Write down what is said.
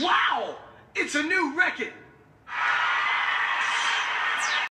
Wow! It's a new record!